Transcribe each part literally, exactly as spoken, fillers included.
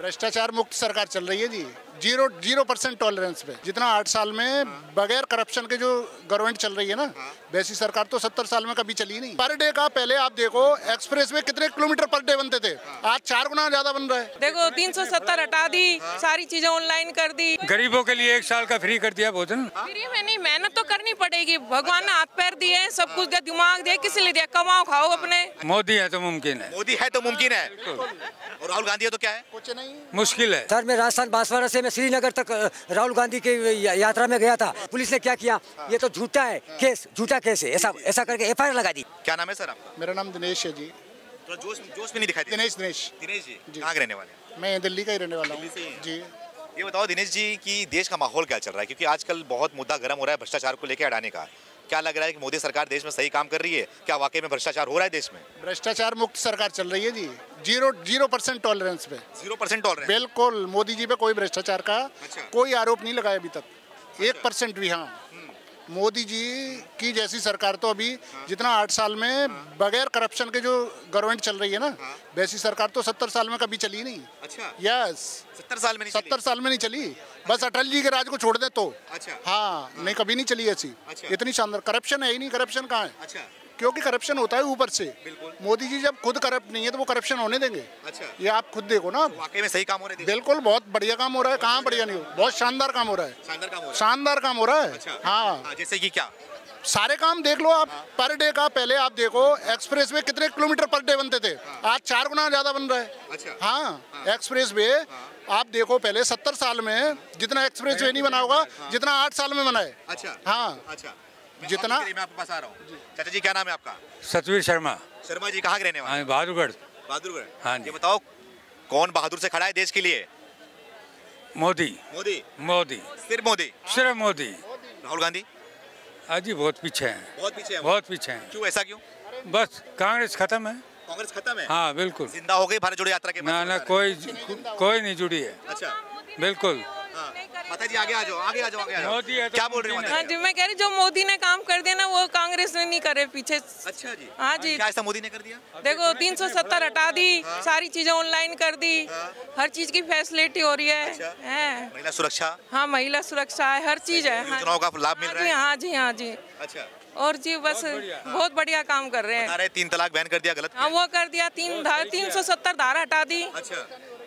भ्रष्टाचार मुक्त सरकार चल रही है जी, जीरो जीरो परसेंट टॉलरेंस पे। जितना आठ साल में बगैर करप्शन के जो गवर्नमेंट चल रही है ना, वैसी सरकार तो सत्तर साल में कभी चली नहीं। पर डे का पहले आप देखो एक्सप्रेस में कितने किलोमीटर पर डे बनते थे, आज चार गुना ज्यादा बन रहा है। देखो तीन सौ सत्तर हटा दी, सारी चीजें ऑनलाइन कर दी, गरीबों के लिए एक साल का फ्री कर दिया भोजन। फ्री में नहीं, मेहनत तो करनी पड़ेगी। भगवान ने हाथ पैर दिए, सब कुछ दिया, दिमाग दिया, किसी लिए दिया, कमाओ खाओ अपने। मोदी है तो मुमकिन है, मोदी है तो मुमकिन है, और राहुल गांधी है तो क्या है, कुछ नहीं, मुश्किल है। सर मैं राजस्थान बांसवाड़ा से श्रीनगर तक राहुल गांधी की यात्रा में गया था। पुलिस ने क्या किया, ये तो झूठा है केस, झूठा केस है, ऐसा ऐसा करके एफ आई आर लगा दी। क्या नाम है सर आपका? मेरा नाम दिनेश है जी। तो जोश जोश में नहीं दिखाई दे। दिनेश दिनेश दिनेश जी, जी। कहाँ के रहने वाले हैं? मैं दिल्ली का ही रहने वाला हूँ जी। ये बताओ दिनेश जी कि देश का माहौल क्या चल रहा है, क्योंकि आजकल बहुत मुद्दा गर्म हो रहा है भ्रष्टाचार को लेकर हटाने का। क्या लग रहा है कि मोदी सरकार देश में सही काम कर रही है? क्या वाकई में भ्रष्टाचार हो रहा है देश में? भ्रष्टाचार मुक्त सरकार चल रही है जी, जीरो जीरो परसेंट टॉलरेंस पे, जीरो परसेंट टॉलरेंस बिल्कुल। मोदी जी पे कोई भ्रष्टाचार का अच्छा। कोई आरोप नहीं लगाया अभी तक, अच्छा। एक परसेंट भी। हाँ मोदी जी की जैसी सरकार तो अभी हाँ। जितना आठ साल में हाँ। बगैर करप्शन के जो गवर्नमेंट चल रही है ना, वैसी हाँ। सरकार तो सत्तर साल में कभी चली नहीं। अच्छा यस, सत्तर साल में सत्तर साल में नहीं चली। बस अटल जी के राज को छोड़ दे तो अच्छा। हाँ नहीं कभी नहीं चली ऐसी, अच्छा। इतनी शानदार करप्शन है ही नहीं। करप्शन कहाँ है? अच्छा। क्योंकि करप्शन होता है ऊपर से। मोदी जी जब खुद करप्ट नहीं है तो वो करप्शन होने देंगे? अच्छा। ये आप खुद देखो ना, वाकई में सही काम हो रहा है। बिल्कुल बहुत बढ़िया काम हो रहा है। कहाँ बढ़िया नहीं हो, बहुत शानदार काम हो रहा है, शानदार काम हो रहा है। हाँ जैसे कि क्या? सारे काम देख लो आप। पर डे का पहले आप देखो एक्सप्रेस वे कितने किलोमीटर पर डे बनते थे, आज चार गुना ज्यादा बन रहा है। हाँ एक्सप्रेस वे आप देखो, पहले सत्तर साल में जितना एक्सप्रेस वे नहीं बना होगा जितना आठ साल में बना है। अच्छा हाँ जितना। मैं आपके पास आ रहा हूँ। चाचा जी क्या नाम है आपका? सतवीर शर्मा। शर्मा जी कहाँ के रहने वाले हैं? बहादुरगढ़। बहादुरगढ़। हाँ ये बताओ कौन बहादुर से खड़ा है देश के लिए? मोदी मोदी मोदी, सिर्फ मोदी, सिर्फ मोदी। राहुल गांधी जी बहुत पीछे हैं, बहुत पीछे हैं, बहुत पीछे हैं। क्यों ऐसा क्यों? बस कांग्रेस खत्म है, कांग्रेस खत्म है। हाँ बिल्कुल। जिंदा हो गई भारत जोड़ो यात्रा के? ना ना कोई कोई नहीं जुड़ी है। अच्छा बिल्कुल। माताजी आगे आ जाओ, आगे आ जाओ, आगे आ जाओ। मोदी है तो क्या बोल रही है? हाँ जी मैं कह रही, जो मोदी ने काम कर दिया ना वो कांग्रेस ने नहीं करे पीछे। अच्छा जी हाँ जी। क्या ऐसा मोदी ने कर दिया? देखो तीन सौ सत्तर हटा दी, सारी चीजें ऑनलाइन कर दी, हर चीज की फैसिलिटी हो रही है। महिला सुरक्षा? हाँ महिला सुरक्षा है, हर चीज है। हाँ जी हाँ जी। अच्छा और जी बस बहुत बढ़िया काम कर रहे हैं। तीन तलाक बैन कर दिया, गलत? हाँ वो कर दिया। तीन तीन सौ सत्तर धारा हटा दी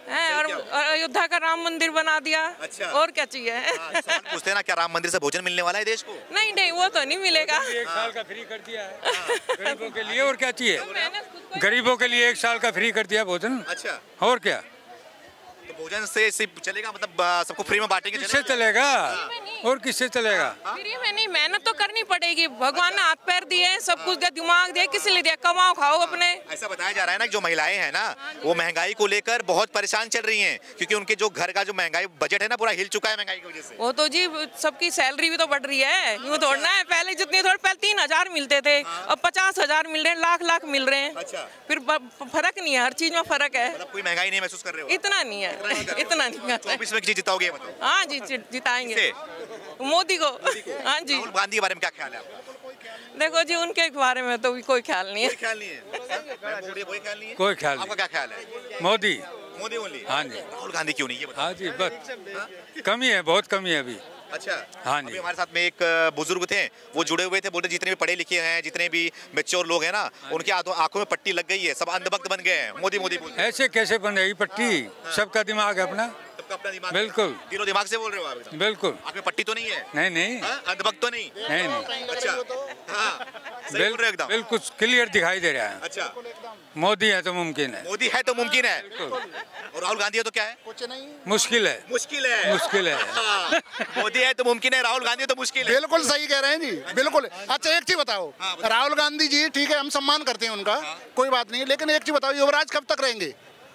है, और अयोध्या का राम मंदिर बना दिया। अच्छा। और क्या चाहिए? आ, पूछते ना क्या राम मंदिर से भोजन मिलने वाला है देश को? नहीं नहीं वो तो नहीं मिलेगा। तो एक साल का फ्री कर दिया है गरीबों के लिए, और क्या चाहिए? तो गरीबों के लिए एक साल का फ्री कर दिया भोजन। अच्छा और क्या? तो भोजन से सिर्फ चलेगा, मतलब सबको फ्री में बांटेंगे? किससे चलेगा और किससे चलेगा? फ्री में नहीं, मेहनत तो करनी पड़ेगी। भगवान ने हाथ पैर दिए, सब कुछ दिया, दिमाग दिया, किसी लिए दिया, कमाओ खाओ अपने। ऐसा बताया जा रहा है ना, जो महिलाएं हैं ना वो महंगाई को लेकर बहुत परेशान चल रही हैं, क्योंकि उनके जो घर का जो महंगाई बजट है ना पूरा हिल चुका है महंगाई की वजह से। वो तो जी सबकी सैलरी भी तो बढ़ रही है, यूँ थोड़ा है। पहले जितनी थोड़ी पहले तीन हजार मिलते थे, अब पचास हजार मिल रहे हैं, लाख लाख मिल रहे हैं। फिर फर्क नहीं है, हर चीज में फर्क है। कोई महंगाई नहीं महसूस कर रहे हो? इतना नहीं है, इतना नहीं। चौबीस में जिताओगे? हाँ जी जिताएंगे मोदी को। हाँ जी। राहुल गांधी के बारे में क्या ख्याल है आपका? देखो जी उनके बारे में तो भी कोई ख्याल नहीं है, कोई ख्याल नहीं है, कोई ख्याल नहीं। आपका क्या ख्याल है? मोदी मोदी ओनली। हाँ जी। राहुल गांधी क्यों नहीं है? हाँ जी बस कमी है, बहुत कमी है अभी। अच्छा हाँ जी। हमारे साथ में एक बुजुर्ग थे, वो जुड़े हुए थे, बोलते जितने भी पढ़े लिखे हैं, जितने भी मैच्योर लोग हैं ना, उनके आंखों में पट्टी लग गई है, सब अंधभक्त बन गए हैं। मोदी मोदी ऐसे कैसे बन रही पट्टी? सबका दिमाग है अपना, अपना दिमाग। बिल्कुल दिलो दिमाग से बोल रहे हो आप? बिल्कुल। आप में पट्टी तो नहीं है? नहीं नहीं। अंधभक्त तो नहीं? नहीं नहीं। अच्छा हाँ बिल्कुल क्लियर दिखाई दे रहा है। अच्छा मोदी है तो मुमकिन है, मोदी है तो मुमकिन है, और राहुल गांधी है तो क्या है? कुछ नहीं, मुश्किल है, मुश्किल है, मुश्किल है। मोदी है तो मुमकिन है, राहुल गांधी तो मुश्किल है। बिल्कुल सही कह रहे हैं जी, बिल्कुल। अच्छा एक चीज बताओ, राहुल गांधी जी ठीक है हम सम्मान करते हैं उनका, कोई बात नहीं, लेकिन एक चीज बताओ युवराज कब तक रहेंगे?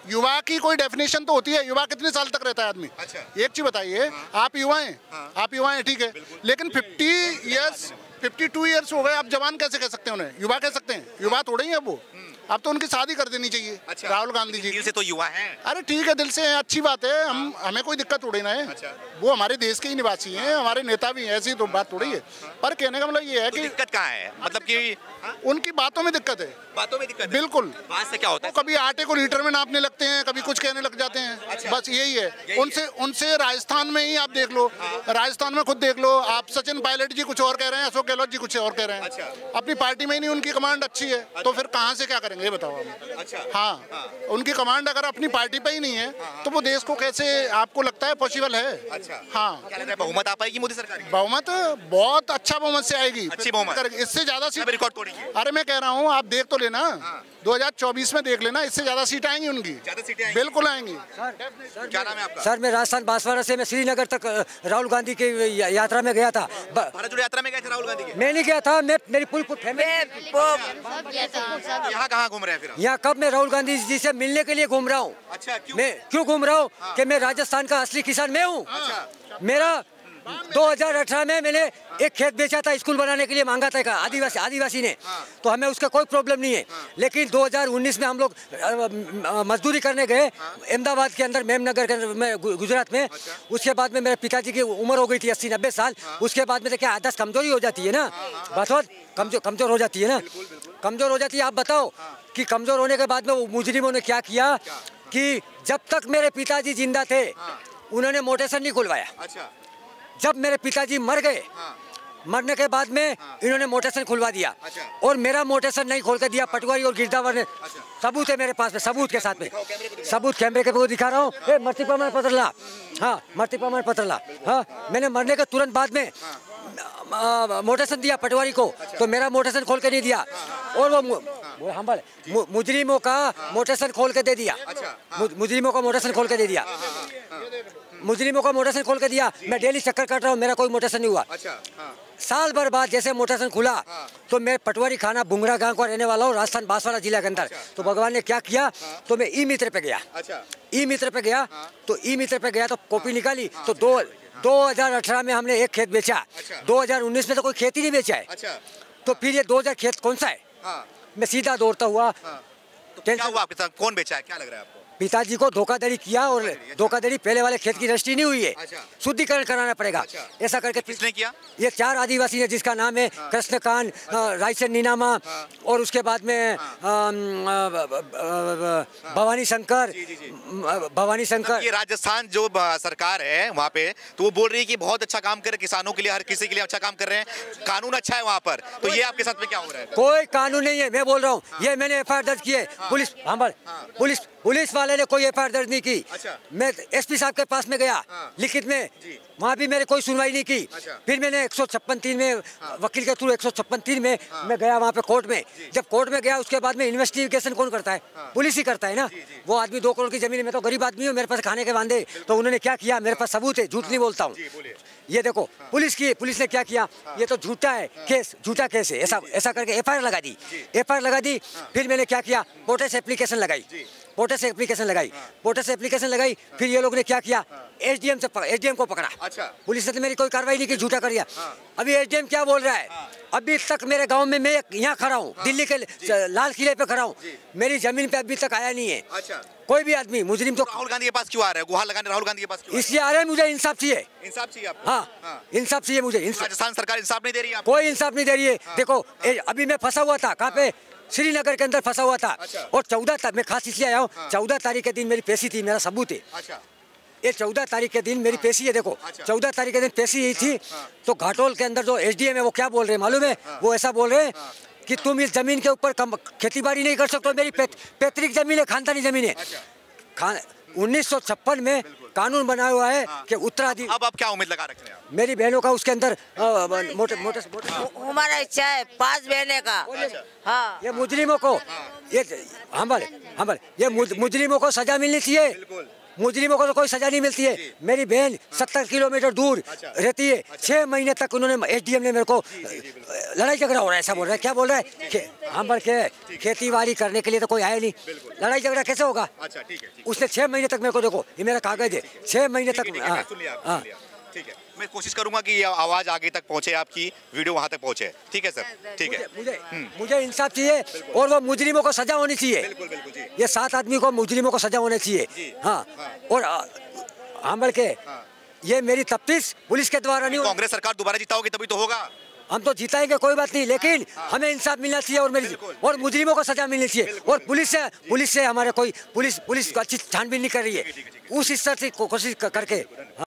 युवा की कोई डेफिनेशन तो होती है, युवा कितने साल तक रहता है आदमी? अच्छा। एक चीज बताइए, आप युवा हैं, आप युवा हैं ठीक है, लेकिन fifty years fifty two years हो गए, आप जवान कैसे कह सकते हैं उन्हें? युवा कह सकते हैं? युवा थोड़े ही है वो। अब तो उनकी शादी कर देनी चाहिए। अच्छा, राहुल गांधी जी दिल से तो युवा हैं। अरे ठीक है, दिल से हैं, अच्छी बात है, हम हमें कोई दिक्कत थोड़ी ना है। अच्छा। वो हमारे देश के ही निवासी हैं, हमारे नेता भी हैं, ऐसी तो बात थोड़ी है। पर कहने का मतलब ये है कि तो दिक्कत कहाँ है, मतलब कि उनकी बातों में दिक्कत है। बातों में दिक्कत बिल्कुल। बात से क्या होता है, कभी आटे को लीटर में नापने लगते हैं, कभी कुछ कहने लग जाते हैं, बस यही है। उनसे उनसे राजस्थान में ही आप देख लो, राजस्थान में खुद देख लो आप, सचिन पायलट जी कुछ और कह रहे हैं, अशोक गहलोत जी कुछ और कह रहे हैं, अपनी पार्टी में ही नहीं, उनकी कमांड अच्छी है तो फिर कहाँ से क्या करेंगे, ये बताओ आप। अच्छा। हाँ, हाँ, उनकी कमांड अगर अपनी पार्टी पे ही नहीं है तो वो देश को कैसे, आपको लगता है पॉसिबल है? अच्छा। हाँ, क्या लगता है बहुमत आ पाएगी मोदी सरकार की? बहुमत बहुत अच्छा बहुमत से आएगी, अच्छी बहुमत, इससे ज्यादा सीट रिकॉर्ड तोड़ेगी। अरे मैं कह रहा हूँ, आप देख तो लेना, दो हज़ार चौबीस में देख लेना, इससे ज्यादा सीट आएंगी उनकी, बिल्कुल आएंगी। क्या नाम है आपका? सर मैं राजस्थान बांसवाड़ा से मैं श्रीनगर तक राहुल गांधी की यात्रा में गया था। भारत जोड़ो यात्रा में गए थे राहुल गांधी? मैं नहीं गया था, मैं मेरी पूरी फैमिली। यहाँ कहाँ घूम रहे हैं फिर? यहाँ कब मैं राहुल गांधी जी से मिलने के लिए घूम रहा हूँ। मैं क्यों घूम रहा हूँ कि मैं राजस्थान का असली किसान मैं हूँ। मेरा दो हज़ार अठारह में मैंने एक खेत बेचा था, स्कूल बनाने के लिए मांगा था आदिवासी आदिवासी ने, तो हमें उसका कोई प्रॉब्लम नहीं है। लेकिन दो हज़ार उन्नीस में हम लोग मजदूरी करने गए अहमदाबाद के अंदर, मेमनगर में, गुजरात में। उसके बाद में मेरे पिताजी की उम्र हो गई थी अस्सी नब्बे साल। उसके बाद में तो क्या आदत कमजोरी हो जाती है ना, बात कमजोर कमजोर हो जाती है ना, कमजोर हो जाती है। आप बताओ कि कमजोर होने के बाद में वो मुजरिमों ने क्या किया कि जब तक मेरे पिताजी जिंदा थे उन्होंने मोटेशन नहीं खुलवाया। जब मेरे पिताजी मर गए, हाँ। मरने के बाद में हाँ। इन्होंने मोटेशन खुलवा दिया। अच्छा। और मेरा मोटेशन नहीं खोल के दिया, हाँ। पटवारी और गिरदावर ने। अच्छा। सबूत है मेरे पास में, सबूत के साथ में, सबूत कैमरे के दिखा रहा हूँ। ए मृत्यु प्रमाण पत्र ला, हाँ मृत्यु प्रमाण पत्र ला। हाँ मैंने मरने के तुरंत बाद में मोटेशन दिया पटवारी को, तो मेरा मोटेशन खोल के नहीं दिया, और वो वो हम्बल मुजरिमों का मोटेशन खोल के दे दिया। मुजरिमों का मोटेशन खोल के दे दिया, मुजरिमों का मोटेशन खोल के दिया। मैं डेली चक्कर काट रहा हूँ, मेरा कोई मोटेशन नहीं हुआ। अच्छा, हाँ। साल भर बाद जैसे मोटेशन खुला, हाँ। तो मैं पटवारी खाना भुंगरा गांव का रहने वाला हूँ, राजस्थान बांसवाड़ा जिला के अंदर। अच्छा, तो भगवान ने क्या किया, हाँ। तो मैं ई मित्र पे गया। अच्छा, ई मित्र पे गया, हाँ। तो ई मित्र पे गया तो कॉपी निकाली, हाँ। तो दो दो हजार अठारह में हमने एक खेत बेचा, दो हजार उन्नीस में तो कोई खेत ही नहीं बेचा है। तो फिर ये दो हजार खेत कौन सा है? मैं सीधा दौड़ता हुआ। कौन बेचा है, क्या लग रहा है आपको? पिताजी को धोखाधड़ी किया, और धोखाधड़ी पहले वाले खेत की रजिस्ट्री नहीं हुई है। अच्छा। शुद्धिकरण कराना पड़ेगा। अच्छा। ऐसा करके किसने किया? ये चार आदिवासी है जिसका नाम है कृष्णकांत, रायसेन नीनामा, और उसके बाद में भवानी शंकर, भवानी शंकर। ये राजस्थान जो सरकार है वहाँ पे, तो वो बोल रही है कि बहुत अच्छा काम कर रहे, किसानों के लिए, हर किसी के लिए अच्छा काम कर रहे हैं, कानून अच्छा है वहाँ पर, तो ये आपके साथ में क्या हो रहा है? कोई कानून नहीं है, मैं बोल रहा हूँ, ये मैंने एफ आई आर दर्ज की है, पुलिस पुलिस पुलिस वाले ने कोई एफ आई आर दर्ज नहीं की। अच्छा। मैं एसपी साहब के पास में गया, हाँ। लिखित में, वहाँ भी मेरे कोई सुनवाई नहीं की। अच्छा। फिर मैंने एक सौ छप्पन तीन में, हाँ। वकील के थ्रू एक सौ छप्पन तीन में, हाँ। मैं गया वहाँ पे कोर्ट में। जब कोर्ट में गया उसके बाद में इन्वेस्टिगेशन कौन करता है? हाँ। पुलिस ही करता है ना। जी, जी। वो आदमी दो करोड़ की जमीन, मैं तो गरीब आदमी हूँ, मेरे पास खाने के वादे, तो उन्होंने क्या किया, मेरे पास सबूत है, झूठ नहीं बोलता हूँ। ये देखो पुलिस की, पुलिस ने क्या किया, ये तो झूठा है केस, झूठा केस है, ऐसा ऐसा करके एफ आई आर लगा दी, एफ आई आर लगा दी। फिर मैंने क्या किया, कोर्ट से एप्लीकेशन लगाई, पोर्टल से एप्लीकेशन लगाई, पोर्टल से एप्लीकेशन लगाई। फिर ये लोग ने क्या किया, एसडीएम से एसडीएम को पकड़ा। अच्छा। पुलिस ने मेरी कोई कार्रवाई नहीं की, झूठा कर दिया। अभी एसडीएम क्या बोल रहा है, अभी तक मेरे गांव में, मैं यहाँ खड़ा हूँ, दिल्ली के लाल किले पे खड़ा हूँ, मेरी जमीन पे अभी तक आया नहीं है। अच्छा। कोई भी आदमी मुजरिम तो राहुल गांधी के पास क्यों आ रहा है, गुहार लगाने राहुल गांधी के पास क्यों? इसलिए आ रहे हैं, मुझे इंसाफ चाहिए, इंसाफ चाहिए, हाँ इंसाफ चाहिए मुझे। राजस्थान सरकार इंसाफ नहीं दे रही है, कोई इंसाफ नहीं दे रही है। देखो अभी मैं फंसा हुआ था, कहाँ पे, श्रीनगर के अंदर फंसा हुआ था। अच्छा। और चौदह तारीख मैं खास इसलिए आया हूँ, हाँ। चौदह तारीख के दिन मेरी पेशी थी, मेरा सबूत है। अच्छा। ये चौदह तारीख के दिन मेरी पेशी है, देखो चौदह तारीख के दिन पेशी ही थी। हाँ। तो घाटोल के अंदर जो एसडीएम है वो क्या बोल रहे हैं मालूम है? हाँ। वो ऐसा बोल रहे हैं, हाँ। कि तुम इस जमीन के ऊपर खेती बाड़ी नहीं कर सकते, मेरी पैतृक जमीन है, खानदानी जमीन है। खान उन्नीस सौ छप्पन में कानून बनाया हुआ है कि उत्तराधिकार। अब आप क्या उम्मीद लगा रखे हैं? मेरी बहनों का उसके अंदर मोटे मोटे हमारा इच्छा है पांच बहने का। अच्छा। हाँ ये मुजरिमों को, ये हमारे हमारे ये मुजरिमों को सजा मिलनी चाहिए, मुजरिमों को तो कोई सजा नहीं मिलती है। मेरी बहन सत्तर किलोमीटर दूर रहती है, छह महीने तक उन्होंने एसडीएम ने मेरे को लड़ाई झगड़ा हो रहा है, ऐसा बोल रहा है। क्या बोल रहा है, हम बढ़ के खेती बाड़ी करने के लिए तो कोई आया नहीं, लड़ाई झगड़ा कैसे होगा? उसने छह महीने तक मेरे को, देखो ये मेरा कागज है, छह महीने तक। हाँ हाँ ठीक है, मैं कोशिश करूंगा कि आवाज आगे तक पहुंचे, आपकी वीडियो वहां तक पहुंचे। ठीक है सर, ठीक है। मुझे मुझे इंसाफ चाहिए और वो मुजरिमों को सजा होनी चाहिए। ये सात आदमी को मुजरिमों को सजा होनी चाहिए। हाँ, और हमल के ये मेरी तफ्तीश पुलिस के द्वारा नहीं। कांग्रेस सरकार दोबारा जिताओगे तभी तो होगा। हम तो जिताएंगे, कोई बात नहीं, लेकिन हाँ, हमें इंसाफ मिलना चाहिए और मेरी और मुजरिमों को सजा मिलनी चाहिए। और पुलिस से पुलिस से हमारे कोई पुलिस पुलिस अच्छी छानबीन नहीं कर रही है, उस स्तर से कोशिश करके।